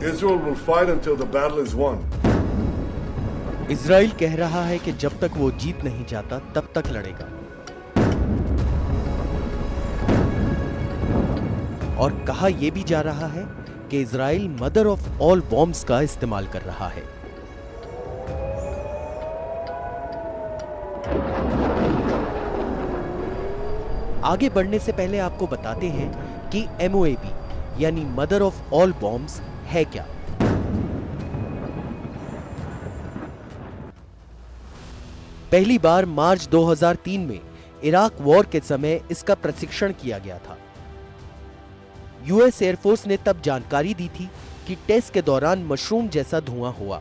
Israel will fight until the battle is won. Israel कह रहा है कि जब तक वो जीत नहीं जाता तब तक लड़ेगा और कहा यह भी जा रहा है कि Israel mother of all bombs का इस्तेमाल कर रहा है। आगे बढ़ने से पहले आपको बताते हैं कि MOAB यानी मदर ऑफ ऑल बॉम्ब्स है क्या। पहली बार मार्च 2003 में इराक वॉर के समय इसका प्रशिक्षण किया गया था। US एयरफोर्स ने तब जानकारी दी थी कि टेस्ट के दौरान मशरूम जैसा धुआं हुआ,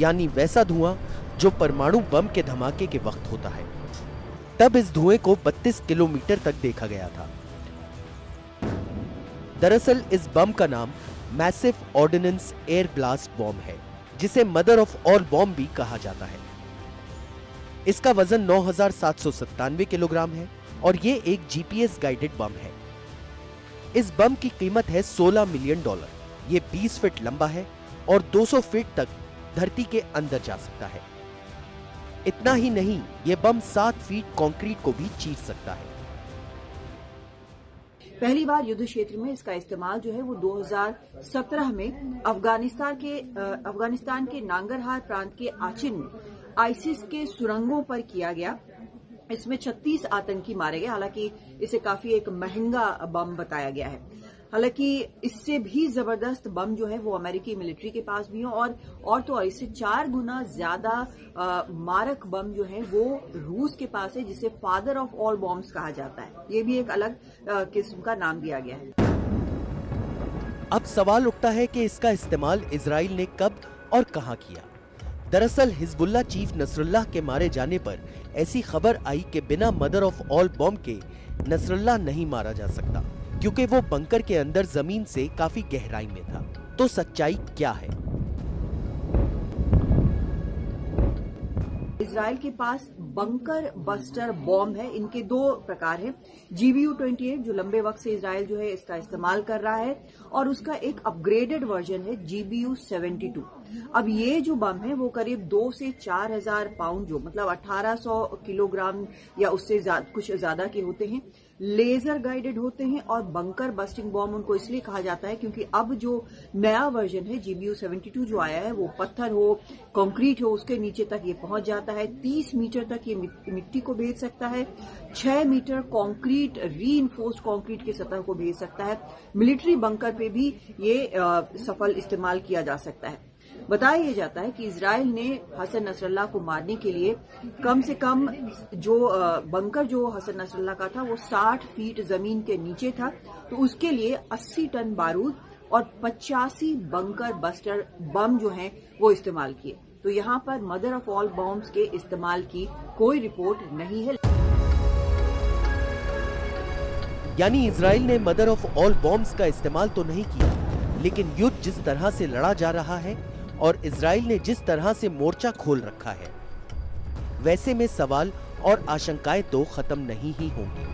यानी वैसा धुआं जो परमाणु बम के धमाके के वक्त होता है। तब इस धुएं को 32 किलोमीटर तक देखा गया था। दरअसल इस बम का नाम massive ordnance air blast bomb है, जिसे मदर ऑफ ऑल बॉम्ब भी कहा जाता है। इसका वजन 9,797 किलोग्राम है और ये एक GPS गाइडेड बम है। इस बम की कीमत है $16 मिलियन। ये 20 फीट लंबा है और 200 फीट तक धरती के अंदर जा सकता है। इतना ही नहीं, ये बम 7 फीट कंक्रीट को भी चीर सकता है। पहली बार युद्ध क्षेत्र में इसका इस्तेमाल जो है वो 2017 में अफगानिस्तान के नांगरहार प्रांत के आचिन में ISIS के सुरंगों पर किया गया। इसमें 36 आतंकी मारे गए। हालांकि इसे काफी एक महंगा बम बताया गया है। हालांकि इससे भी जबरदस्त बम जो है वो अमेरिकी मिलिट्री के पास भी है और तो और इससे 4 गुना ज्यादा मारक बम जो है वो रूस के पास है, जिसे फादर ऑफ ऑल बॉम्ब्स कहा जाता है। ये भी एक अलग किस्म का नाम दिया गया है। अब सवाल उठता है कि इसका इस्तेमाल इजराइल ने कब और कहां किया। दरअसल हिजबुल्ला चीफ नसरुल्लाह के मारे जाने पर ऐसी खबर आई कि बिना मदर ऑफ ऑल बॉम्ब के नसरुल्लाह नहीं मारा जा सकता, क्योंकि वो बंकर के अंदर जमीन से काफी गहराई में था। तो सच्चाई क्या है? इजराइल के पास बंकर बस्टर बॉम्ब है। इनके 2 प्रकार हैं। GBU-28 जो लंबे वक्त से इजराइल जो है इसका इस्तेमाल कर रहा है और उसका एक अपग्रेडेड वर्जन है GBU-72। अब ये जो बम है वो करीब 2 से 4,000 पाउंड जो मतलब 1,800 किलोग्राम या उससे कुछ ज्यादा के होते हैं, लेजर गाइडेड होते हैं और बंकर बस्टिंग बॉम्ब उनको इसलिए कहा जाता है क्योंकि अब जो नया वर्जन है GBU-72 जो आया है वो पत्थर हो, कंक्रीट हो, उसके नीचे तक ये पहुंच जाता है। 30 मीटर तक ये मिट्टी को भेज सकता है, 6 मीटर कंक्रीट रीइंफोर्स्ड कंक्रीट की सतह को भेज सकता है। मिलिट्री बंकर पे भी ये सफल इस्तेमाल किया जा सकता है। बताया जाता है कि इजराइल ने हसन नसरल्लाह को मारने के लिए कम से कम जो बंकर जो हसन नसरल्लाह का था वो 60 फीट जमीन के नीचे था, तो उसके लिए 80 टन बारूद और 85 बंकर बस्टर बम जो हैं वो इस्तेमाल किए। तो यहाँ पर मदर ऑफ ऑल बॉम्ब्स के इस्तेमाल की कोई रिपोर्ट नहीं है। यानी इजराइल ने मदर ऑफ ऑल बॉम्ब्स का इस्तेमाल तो नहीं किया, लेकिन युद्ध जिस तरह से लड़ा जा रहा है और इजराइल ने जिस तरह से मोर्चा खोल रखा है, वैसे में सवाल और आशंकाएं तो खत्म नहीं ही होंगी।